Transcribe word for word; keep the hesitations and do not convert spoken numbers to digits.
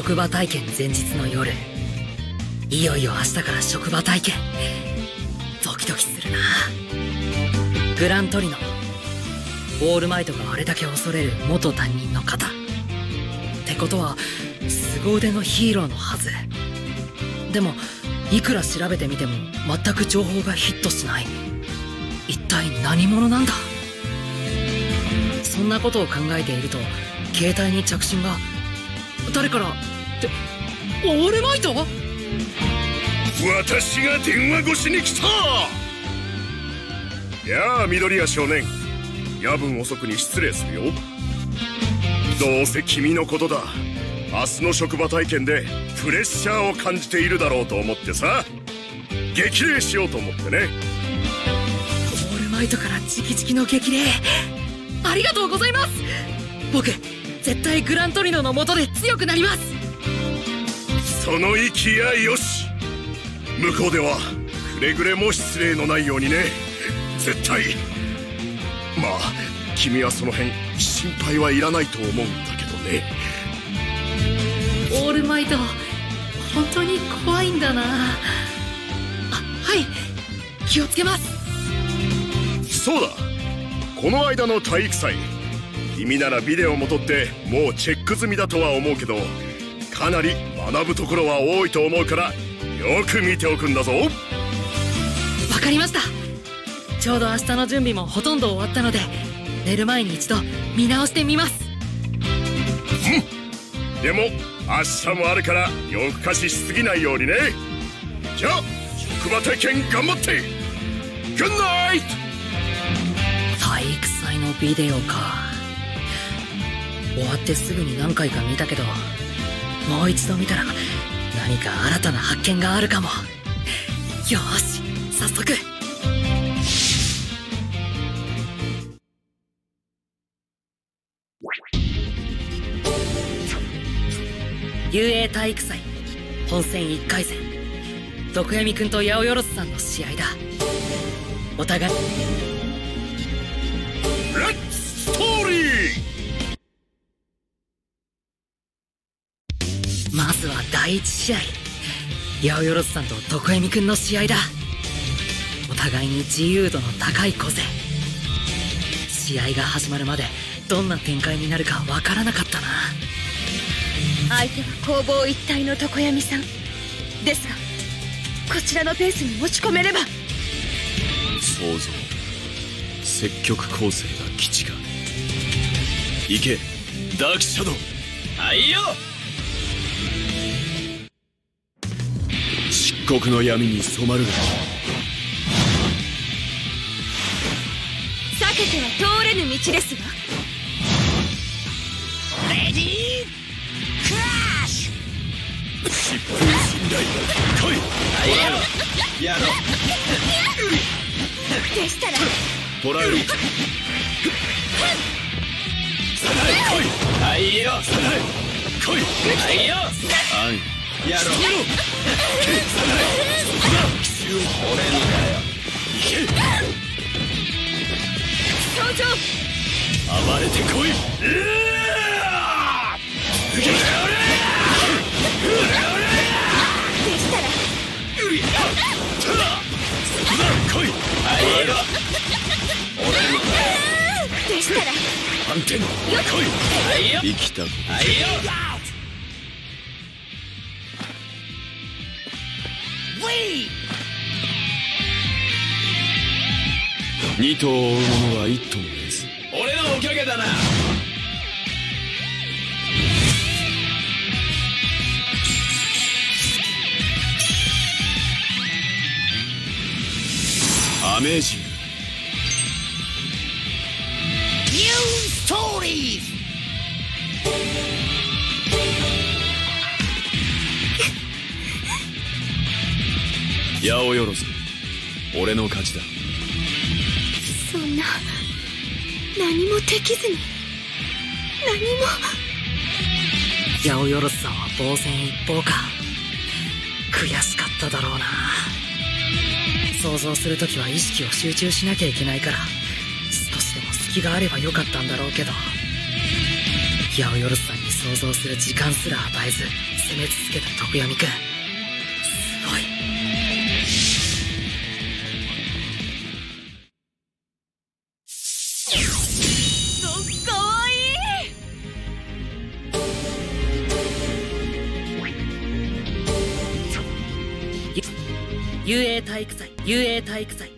職場体験前日の夜、いよいよ明日から職場体験。ドキドキするな。グラントリノ、オールマイトがあれだけ恐れる元担任の方ってことは凄腕のヒーローのはず。でもいくら調べてみても全く情報がヒットしない。一体何者なんだ。そんなことを考えていると、携帯に着信が。誰からってオールマイト？私が電話越しに来た。やあ緑谷少年、夜分遅くに失礼するよ。どうせ君のことだ。明日の職場体験でプレッシャーを感じているだろうと思ってさ、激励しようと思ってね。オールマイトから直々の激励、ありがとうございます。僕絶対グラントリノの下で強くなります。その息やよし。向こうではくれぐれも失礼のないようにね。絶対。まあ君はその辺心配はいらないと思うんだけどね。オールマイト、本当に怖いんだな。あ、はい、気をつけます。そうだ、この間の体育祭、君ならビデオも撮ってもうチェック済みだとは思うけど、かなり学ぶところは多いと思うからよく見ておくんだぞ。わかりました。ちょうど明日の準備もほとんど終わったので、寝る前に一度見直してみます。うん、でも明日もあるから夜更かししすぎないようにね。じゃあ職場体験頑張って。グッナイト。体育祭のビデオか。終わってすぐに何回か見たけど、もう一度見たら何か新たな発見があるかも。よし、早速。ユーエー 体育祭本戦いっかいせん、毒闇くんと八百万さんの試合だ。お互いレッツストーリー。まずはだいいち試合、八百万さんと毒闇くんの試合だ。お互いに自由度の高い個性。試合が始まるまでどんな展開になるかわからなかったな。相手は攻防一体の毒闇さんですが、こちらのペースに持ち込めれば。想像、積極攻勢が基地か。行けダークシャドウ。はいよ。国の闇に染まるが避けては通れぬ道ですわ。レディークラッシュ。疾風信頼来い。やろう。でしたら捕らえろ。さらえ来い。はいよ。さらえ来い。はいよ。あんやろう。暴れてこい。生きた。二頭を追う者は一頭もです。俺のおかげだな。アメージングニューストーリーズ。八百万、俺の勝ちだ。そんな、何もできずに、何も。八百万さんは防戦一方か。悔しかっただろうな。想像するときは意識を集中しなきゃいけないから、少しでも隙があればよかったんだろうけど、八百万さんに想像する時間すら与えず攻め続けた徳闇くん、すごい。かわいい。雄英体育祭、雄英体育祭。